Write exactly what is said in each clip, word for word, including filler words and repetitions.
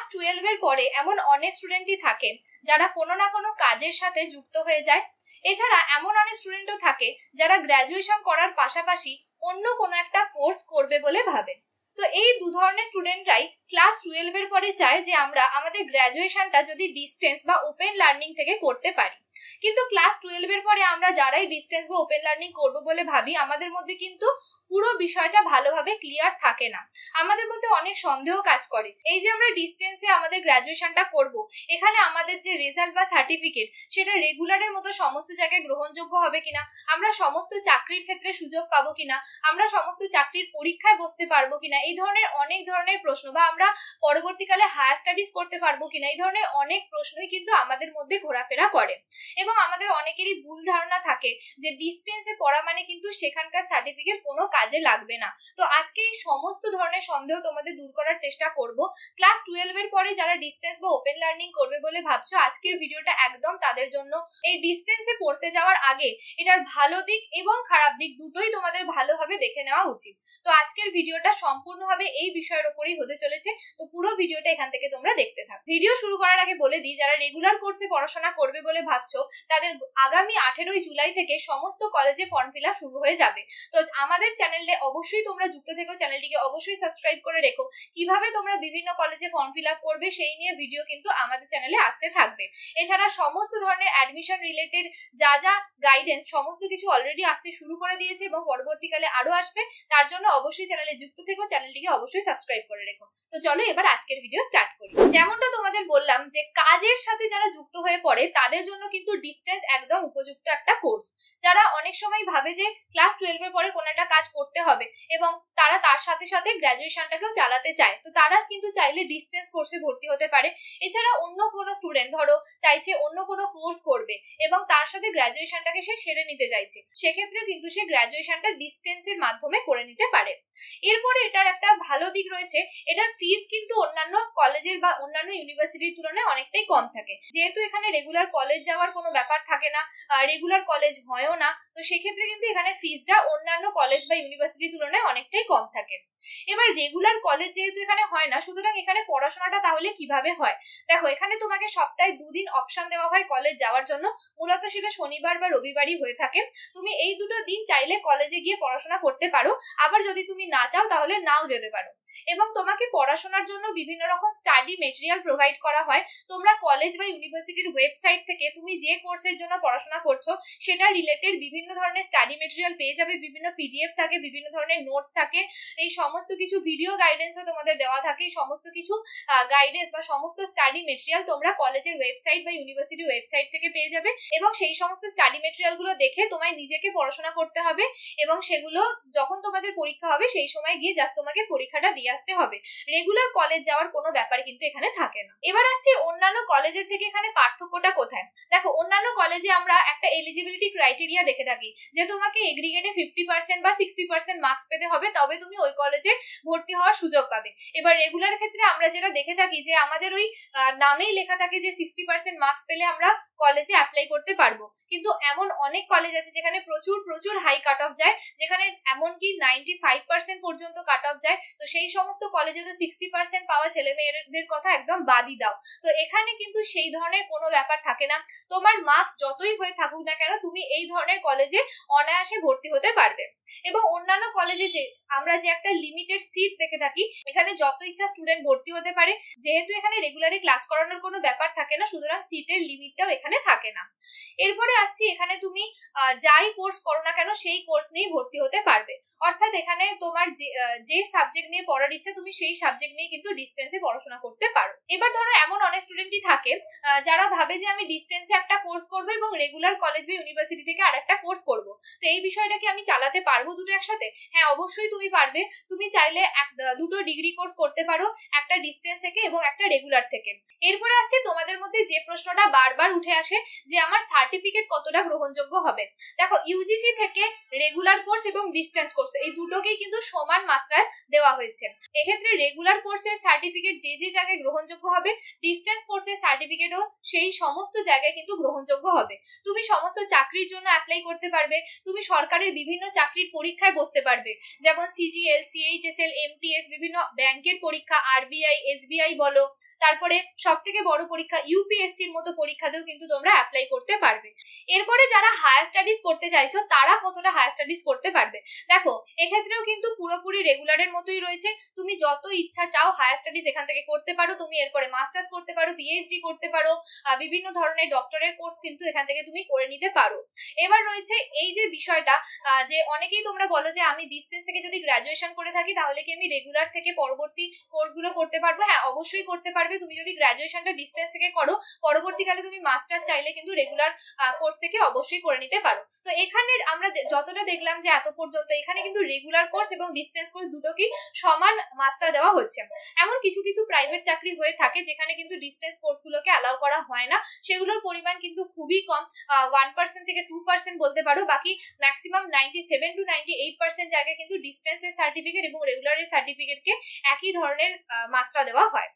Class twelve এর পরে এমন অনেক স্টুডেন্টই থাকে যারা কোনো না কোনো কাজের সাথে যুক্ত হয়ে যায়। এছাড়া এমন অনেক স্টুডেন্টও থাকে যারা গ্র্যাজুয়েশন করার পাশাপাশি অন্য কোনো একটা কোর্স করবে বলে ভাবে। তো এই দু ধরনের স্টুডেন্টরাই ক্লাস টুয়েলভ এর পরে চায় যে আমরা আমাদের গ্র্যাজুয়েশনটা যদি ডিস্টেন্স বা ওপেন লার্নিং থেকে করতে পারি। কিন্তু ক্লাস টুয়েলভ এর পরে আমরা যারাই ডিস্টেন্স বা ওপেন লার্নিং করব বলে ভাবি, আমাদের মধ্যে কিন্তু পুরো বিষয়টা ভালোভাবে ক্লিয়ার থাকে না, আমাদের মধ্যে অনেক সন্দেহ কাজ করে। এই যে আমরা ডিস্টেন্সে আমাদের গ্র্যাজুয়েশনটা করব, এখানে আমাদের যে রেজাল্ট বা সার্টিফিকেট সেটা রেগুলারের মতো সমস্ত জায়গায় গ্রহণযোগ্য হবে কিনা, আমরা সমস্ত চাকরির ক্ষেত্রে সুযোগ পাবো কিনা, আমরা সমস্ত চাকরির পরীক্ষায় বসতে পারবো কিনা, এই ধরনের অনেক ধরনের প্রশ্ন, বা আমরা পরবর্তীকালে হায়ার স্টাডিজ করতে পারবো কিনা, এই ধরনের অনেক প্রশ্নই কিন্তু আমাদের মধ্যে ঘোরাফেরা করে। এবং আমাদের অনেকেরই ভুল ধারণা থাকে যে ডিস্টেন্সে পড়া মানে কিন্তু সেখানকার সার্টিফিকেট কোনো কাজে লাগবে না। তো আজকে এই সমস্ত ধরনের সন্দেহ তোমাদের দূর করার চেষ্টা করব। ক্লাস টুয়েলভ এর পরে যারা ডিস্টেন্স বা ওপেন লার্নিং করবে বলে ভাবছো, আজকের ভিডিওটা একদম তাদের জন্য। এই ডিস্টেন্সে পড়তে যাওয়ার আগে এটার ভালো দিক এবং খারাপ দিক দুটোই তোমাদের ভালোভাবে দেখে নেওয়া উচিত। তো আজকের ভিডিওটা সম্পূর্ণভাবে এই বিষয়ের উপরেই হতে চলেছে, তো পুরো ভিডিওটা এখান থেকে তোমরা দেখতে থাকো। ভিডিও শুরু করার আগে বলে দিই, যারা রেগুলার কোর্সে পড়াশোনা করবে বলে ভাবছো তাদের আগামী আঠেরোই জুলাই থেকে সমস্ত কলেজে ফর্ম ফিল আপ শুরু হয়ে যাবে। তো আমাদের চ্যানেলে অবশ্যই তোমরা যুক্ত থেকো, চ্যানেলটিকে অবশ্যই সাবস্ক্রাইব করে রেখো। কিভাবে তোমরা বিভিন্ন কলেজে ফর্ম ফিল আপ করবে সেই নিয়ে ভিডিও কিন্তু আমাদের চ্যানেলে আসতে থাকবে। এছাড়া সমস্ত ধরনের অ্যাডমিশন রিলেটেড যা যা গাইডেন্স সমস্ত কিছু অলরেডি আসতে শুরু করে দিয়েছে এবং পরবর্তীকালে আরো আসবে, তার জন্য অবশ্যই চ্যানেলে যুক্ত থেকো, চ্যানেলটিকে অবশ্যই সাবস্ক্রাইব করে রেখো। তো চলো এবার আজকের ভিডিও স্টার্ট করি। যেমনটা তোমাদের বললাম যে কাজের সাথে যারা যুক্ত হয়ে পড়ে তাদের জন্য কিন্তু ডিস্টেন্স একদম উপযুক্ত একটা কোর্স। যারা অনেক সময় ভাবে যে ক্লাস টুয়েলভ এর পরে কোনো একটা কাজ করতে হবে এবং তারা তার সাথে সাথে গ্র্যাজুয়েশনটাকেও চালাতে চায়, তো তারা কিন্তু চাইলে ডিস্টেন্স কোর্সে ভর্তি হতে পারে। এছাড়া অন্য কোনো স্টুডেন্ট ধরো চাইছে অন্য কোনো কোর্স করবে এবং তার সাথে গ্র্যাজুয়েশনটাকে সে সেরে নিতে চাইছে, সেক্ষেত্রে কিন্তু সে গ্র্যাজুয়েশনটা ডিস্টেন্সের মাধ্যমে করে নিতে পারে। এরপরে এটার একটা ভালো দিক রয়েছে, এটার ফিস কিন্তু অন্যান্য কলেজের বা অন্যান্য ইউনিভার্সিটির তুলনায় অনেকটাই কম থাকে। যেহেতু এখানে রেগুলার কলেজ যাওয়ার কোনো ব্যাপার থাকে না, রেগুলার কলেজ হয়ও না, তো সেক্ষেত্রে কিন্তু এখানে ফিসটা অন্যান্য কলেজ বা ইউনিভার্সিটির তুলনায় অনেকটাই কম থাকে। এবার রেগুলার কলেজ যেহেতু এখানে হয় না, সুতরাং এখানে পড়াশোনাটা তাহলে কিভাবে হয়, দেখো এখানে তোমাকে সপ্তাহে দুদিন অপশন দেওয়া হয় কলেজ যাওয়ার জন্য, মূলত সেটা শনিবার বা রবিবারই হয়ে থাকে। তুমি এই দুটো দিন চাইলে কলেজে গিয়ে পড়াশোনা করতে পারো, আবার যদি তুমি না চাও তাহলে নাও যেতে পারো। এবং তোমাকে পড়াশোনার জন্য বিভিন্ন রকম স্টাডি মেটেরিয়াল প্রোভাইড করা হয়। তোমরা কলেজ বা ইউনিভার্সিটির ওয়েবসাইট থেকে তুমি যে কোর্সের জন্য পড়াশোনা করছো সেটা রিলেটেড বিভিন্ন ধরনের স্টাডি মেটেরিয়াল পেয়ে যাবে, বিভিন্ন পিডিএফ থাকে, বিভিন্ন ধরনের নোটস থাকে, এই সমস্ত কিছু ভিডিও গাইডেন্সও তোমাদের দেওয়া থাকে। এই সমস্ত কিছু গাইডেন্স বা সমস্ত স্টাডি মেটেরিয়াল তোমরা কলেজের ওয়েবসাইট বা ইউনিভার্সিটির ওয়েবসাইট থেকে পেয়ে যাবে এবং সেই সমস্ত স্টাডি মেটেরিয়ালগুলো দেখে তোমায় নিজেকে পড়াশোনা করতে হবে এবং সেগুলো যখন তোমাদের পরীক্ষা হবে সেই সময় গিয়ে জাস্ট তোমাকে পরীক্ষাটা দিয়ে আসতে হবে। রেগুলার কলেজ যাওয়ার কোনো ব্যাপার কিন্তু এখানে থাকে না। এবার আসছে অন্যান্য কলেজের থেকে এখানে পার্থক্যটা কোথায়। দেখো অন্যান্য কলেজে আমরা একটা এলিজিবিলিটি ক্রাইটেরিয়া দেখে থাকি যে তোমাকে এগ্রিগেটে ফিফটি পার্সেন্ট বা সিক্সটি পার্সেন্ট মার্কস পেতে হবে, তবে তুমি ওই কলেজে ভর্তি হওয়ার সুযোগ পাবে। এবার রেগুলার ক্ষেত্রে আমরা যেটা দেখে থাকি যে আমাদের ওই নামেই লেখা থাকে যে সিক্সটি পার্সেন্ট মার্কস পেলে আমরা কলেজে অ্যাপ্লাই করতে পারবো, কিন্তু এমন অনেক কলেজ আছে যেখানে প্রচুর প্রচুর হাই কাট অফ যায়, যেখানে এমনকি নাইনটি ফাইভ পার্সেন্ট পর্যন্ত কাট অফ যায়। তো সেই সমস্ত কলেজে তো সিক্সটি পার্সেন্ট পাওয়া ছেলে মেয়েদের কথা একদম বাদই দাও। তো এখানে কিন্তু সেই ধরনের কোনো ব্যাপার থাকে না, তোমার মার্কস যতই হয়ে থাকুক না কেন তুমি এই ধরনের কলেজে অনায়াসে ভর্তি হতে পারবে। এবং অন্যান্য কলেজে যে আমরা যে একটা লিমিটেড সিট দেখে থাকি, এখানে যত ইচ্ছা স্টুডেন্ট ভর্তি হতে পারে, যেহেতু এখানে রেগুলারি ক্লাস করানোর কোনো ব্যাপার থাকে না, সুতরাং সিটের লিমিটটাও এখানে থাকে না। এরপরে আসছি, এখানে তুমি যাই কোর্স করো না কেন সেই কোর্স নিয়ে ভর্তি হতে পারবে, অর্থাৎ এখানে তোমার যে সাবজেক্ট নিয়ে পড়ার ইচ্ছা তুমি সেই সাবজেক্ট নিয়ে কিন্তু ডিস্টেন্সে পড়াশোনা করতে পারো। এবার ধরো এমন অনেক স্টুডেন্টই থাকে যারা ভাবে যে আমি ডিস্টেন্সে একটা কোর্স করবো এবং রেগুলার কলেজ বা ইউনিভার্সিটি থেকে আর একটা কোর্স করবো, তো এই বিষয়টা কি আমি চালাতে পারবো দুটো একসাথে? হ্যাঁ অবশ্যই তুমি পারবে। তুমি চাইলে দুটো ডিগ্রি কোর্স করতে পারো, একটা ডিস্টেন্স থেকে এবং একটা রেগুলার থেকে। এরপরে আসছে তোমাদের মধ্যে যে প্রশ্নটা বারবার উঠে আসে যে আমার সার্টিফিকেট কতটা গ্রহণযোগ্য হবে। দেখো ইউজিসি থেকে রেগুলার কোর্স এবং ডিস্টেন্স কোর্স এই দুটোকেই কিন্তু সমান মাত্রায় দেওয়া হয়েছে। এক্ষেত্রে রেগুলার কোর্সের সার্টিফিকেট যে যে জায়গায় গ্রহণযোগ্য হবে, ডিস্টেন্স কোর্সের সার্টিফিকেটও সেই সমস্ত জায়গায় কিন্তু গ্রহণযোগ্য হবে। তুমি সমস্ত চাকরির জন্য অ্যাপ্লাই করতে পারবে, তুমি সরকারের বিভিন্ন চাকরির পরীক্ষায় বসতে পারবে, যেমন সিজিএল, সিএইচএসএল, এমটিএস, বিভিন্ন ব্যাংকের পরীক্ষা, আরবিআই, এসবিআই বলো, তারপরে সবথেকে বড় পরীক্ষা ইউপিএসসি এর মতো পরীক্ষাতেও কিন্তু তোমরা অ্যাপ্লাই করতে পারবে। এরপরে যারা হায়ার স্টাডিজ করতে চাইছো তারা কতটা হায়ার স্টাডিজ করতে পারবে, দেখো এক্ষেত্রেও কিন্তু পুরোপুরি রেগুলারের মতোই রয়েছে। তুমি যত ইচ্ছা চাও হায়ার স্টাডিজ এখান থেকে করতে পারো, তুমি এরপরে মাস্টার্স করতে পারো, পিএইচডি করতে পারো, বিভিন্ন ধরনের ডক্টরের কোর্স কিন্তু এখান থেকে তুমি করে নিতে পারো। এবার রয়েছে এই যে বিষয়টা যে অনেকেই তোমরা বলো যে আমি ডিসটেন্স থেকে যদি গ্রাজুয়েশন করে থাকি তাহলে কি আমি রেগুলার থেকে পরবর্তী কোর্সগুলো করতে পারবো? হ্যাঁ, অবশ্যই করতে পারবে। তুমি যদি গ্রাজুয়েশনটা ডিসটেন্স থেকে করো পরবর্তীকালে তুমি মাস্টার্স চাইলে কিন্তু রেগুলার কোর্স থেকে অবশ্যই করে নিতে পারো। তো এখানে আমরা যতটা দেখলাম যে এত পর্যন্ত এখানে কিন্তু রেগুলার কোর্স এবং ডিসটেন্স কোর্স দুটোকে সমান মাত্রা দেওয়া হচ্ছে। এমন কিছু কিছু প্রাইভেট চাকরি হয়ে থাকে যেখানে কিন্তু ডিসটেন্স কোর্সগুলোকে অ্যালাউ করা হয় না, সেগুলোর পরিমাণ কিন্তু খুবই কম, ওয়ান পার্সেন্ট থেকে টু পার্সেন্ট বলতে পারো। বাকি maximum ninety seven to ninety eight percent জায়গায় কিন্তু ডিসটেন্সের সার্টিফিকেট এবং রেগুলারের সার্টিফিকেটকে একই ধরনের মাত্রা দেওয়া হয়।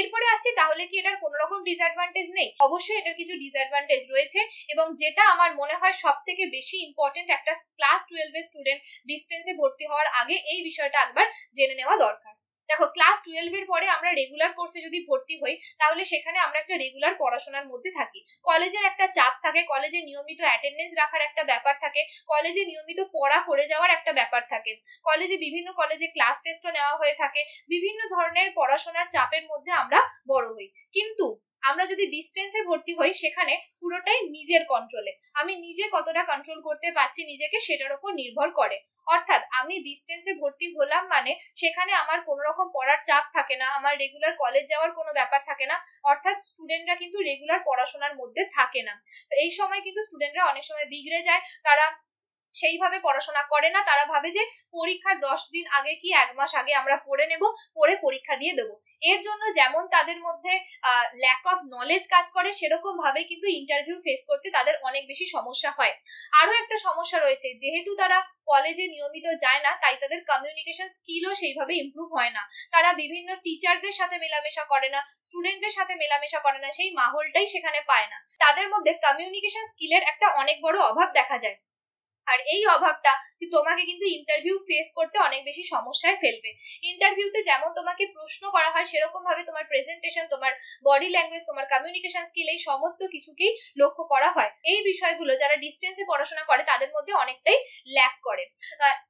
এরপরে আসছি, তাহলে কি এটার কোন রকম ডিসঅ্যাডভান্টেজ নেই? অবশ্যই এটার কিছু ডিসঅ্যাডভান্টেজ রয়েছে এবং যেটা আমার মনে হয় সব থেকে বেশি ইম্পর্টেন্ট, একটা ক্লাস টুয়েলভ এর স্টুডেন্ট ডিসটেন্সে ভর্তি হওয়ার আগে এই বিষয়টা একবার জেনে নেওয়া দরকার। দেখো ক্লাস টুয়েলভ এর পরে আমরা রেগুলার কোর্সে যদি ভর্তি হই তাহলে সেখানে আমরা একটা রেগুলার পড়াশোনার মধ্যে থাকি, কলেজের একটা চাপ থাকে, কলেজে নিয়মিত অ্যাটেন্ডেন্স রাখার একটা ব্যাপার থাকে, কলেজে নিয়মিত পড়া করে যাওয়ার একটা ব্যাপার থাকে, কলেজে বিভিন্ন কলেজে ক্লাস টেস্টও নেওয়া হয়ে থাকে, বিভিন্ন ধরনের পড়াশোনার চাপের মধ্যে আমরা বড় হই। কিন্তু আমরা যদি ডিস্টেন্সে ভর্তি হই সেখানে পুরোটাই নিজের কন্ট্রোলে, আমি নিজে কতটা কন্ট্রোল করতে পারছি নিজেকে সেটার উপর নির্ভর করে। অর্থাৎ আমি ডিস্টেন্সে ভর্তি হলাম মানে সেখানে আমার কোনো রকম পড়ার চাপ থাকে না, আমার রেগুলার কলেজ যাওয়ার কোনো ব্যাপার থাকে না, অর্থাৎ স্টুডেন্টরা কিন্তু রেগুলার পড়াশোনার মধ্যে থাকে না। এই সময় কিন্তু স্টুডেন্টরা অনেক সময় বিগড়ে যায়, তারা সেইভাবে পড়াশোনা করে না, তারা ভাবে যে পরীক্ষার দশ দিন আগে কি এক মাস আগে আমরা পড়ে নেব, পড়ে পরীক্ষা দিয়ে দেবো। এর জন্য যেমন তাদের মধ্যে ল্যাক অফ নলেজ কাজ করে সেরকম ভাবে কিন্তু ইন্টারভিউ ফেস করতে তাদের অনেক বেশি সমস্যা হয়। আরো একটা সমস্যা রয়েছে, যেহেতু তারা কলেজে নিয়মিত যায় না তাই তাদের কমিউনিকেশন স্কিলও সেইভাবে ইমপ্রুভ হয় না, তারা বিভিন্ন টিচারদের সাথে মেলামেশা করে না, স্টুডেন্টদের সাথে মেলামেশা করে না, সেই মাহলটাই সেখানে পায় না, তাদের মধ্যে কমিউনিকেশন স্কিলের একটা অনেক বড় অভাব দেখা যায়। আর এই অভাবটা তোমাকে কিন্তু ইন্টারভিউ ফেস করতে অনেক বেশি সমস্যায় ফেলবে। ইন্টারভিউতে যেমন তোমাকে প্রশ্ন করা হয় সেরকম ভাবে তোমার প্রেজেন্টেশন, তোমার বডি ল্যাঙ্গুয়েজ, তোমার কমিউনিকেশন স্কিল, এই সমস্ত কিছুকেই লক্ষ্য করা হয়। এই বিষয়গুলো যারা ডিস্টেন্সে পড়াশোনা করে তাদের মধ্যে অনেকটাই ল্যাক করে।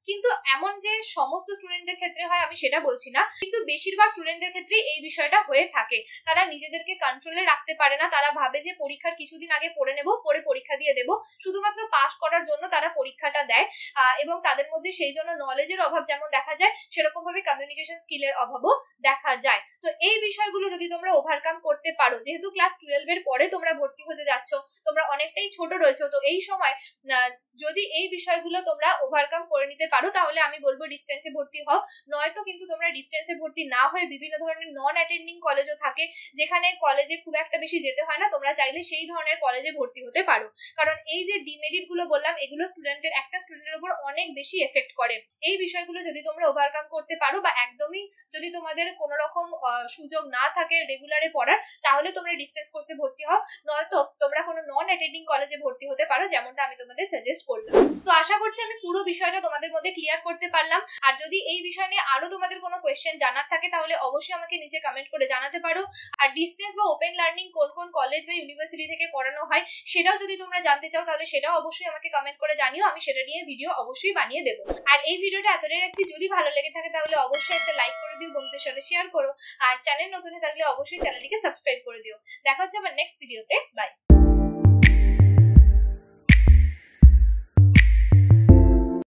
কিন্তু এমন যে সমস্ত স্টুডেন্টদের ক্ষেত্রে হয় আমি সেটা বলছি না, কিন্তু বেশিরভাগ স্টুডেন্টদের ক্ষেত্রে এই বিষয়টা হয়ে থাকে, তারা নিজেদেরকে কন্ট্রোলে রাখতে পারে না, তারা ভাবে যে পরীক্ষার কিছুদিন আগে পড়ে নেব, পড়ে পরীক্ষা দিয়ে দেবো, শুধুমাত্র পাস করার জন্য তারা পরীক্ষাটা দেয়। এবং তাদের মধ্যে সেই জন্য নলেজের অভাব যেমন দেখা যায় সেরকম ভাবে কমিউনিকেশন স্কিলের অভাবও দেখা যায়। তো এই বিষয়গুলো যদি তোমরা ওভারকাম করতে পারো, যেহেতু ক্লাস টুয়েলভ এর পরে তোমরা ভর্তি হতে যাচ্ছ, তোমরা অনেকটাই ছোট রয়েছো, তো এই সময় যদি এই বিষয়গুলো তোমরা ওভারকাম করে নিতে পারো তাহলে আমি বলবো ডিস্টেন্সে ভর্তি হও। নয়তো কিন্তু তোমরা ডিস্টেন্সে ভর্তি না হয়ে বিভিন্ন ধরনের নন অ্যাটেন্ডিং কলেজও থাকে যেখানে কলেজে খুব একটা বেশি যেতে হয় না, তোমরা চাইলে সেই ধরনের কলেজে ভর্তি হতে পারো। কারণ এই যে ডিমেরিট গুলো বললাম এগুলো স্টুডেন্টের একটা স্টুডেন্টের উপর অনেক বেশি এফেক্ট করে। এই বিষয়গুলো যদি তোমরা ওভারকাম করতে পারো বা একদমই যদি তোমাদের কোনো রকম সুযোগ না থাকে রেগুলারে পড়ার তাহলে তোমরা ডিস্টেন্স কোর্সে ভর্তি হও, নয়তো তোমরা কোনো নন অ্যাটেন্ডিং কলেজে ভর্তি হতে পারো যেমনটা আমি তোমাদের সাজেস্ট করলাম। তো আশা করছি আমি পুরো বিষয়টা তোমাদের মধ্যে ক্লিয়ার করতে পারলাম। আর যদি এই বিষয় নিয়ে আরো তোমাদের কোনো কোয়েশ্চেন জানার থাকে তাহলে অবশ্যই আমাকে নিচে কমেন্ট করে জানাতে পারো। আর ডিস্টেন্স বা ওপেন লার্নিং কোন কোন কলেজ বা ইউনিভার্সিটি থেকে করানো হয় সেটাও যদি তোমরা জানতে চাও তাহলে সেটাও অবশ্যই আমাকে কমেন্ট করে জানিও, আমি সেটা নিয়ে ভিডিও অবশ্যই বানিয়ে দেবো। আর এই ভিডিওটা এতটাই রাখছি, যদি ভালো লেগে থাকে তাহলে অবশ্যই একটা লাইক করে দিও, বন্ধুদের সাথে শেয়ার করো, আর চ্যানেল নতুন থাকলে অবশ্যই চ্যানেলটিকে সাবস্ক্রাইব করে দিও। দেখা হচ্ছে আবার নেক্সট ভিডিওতে, বাই।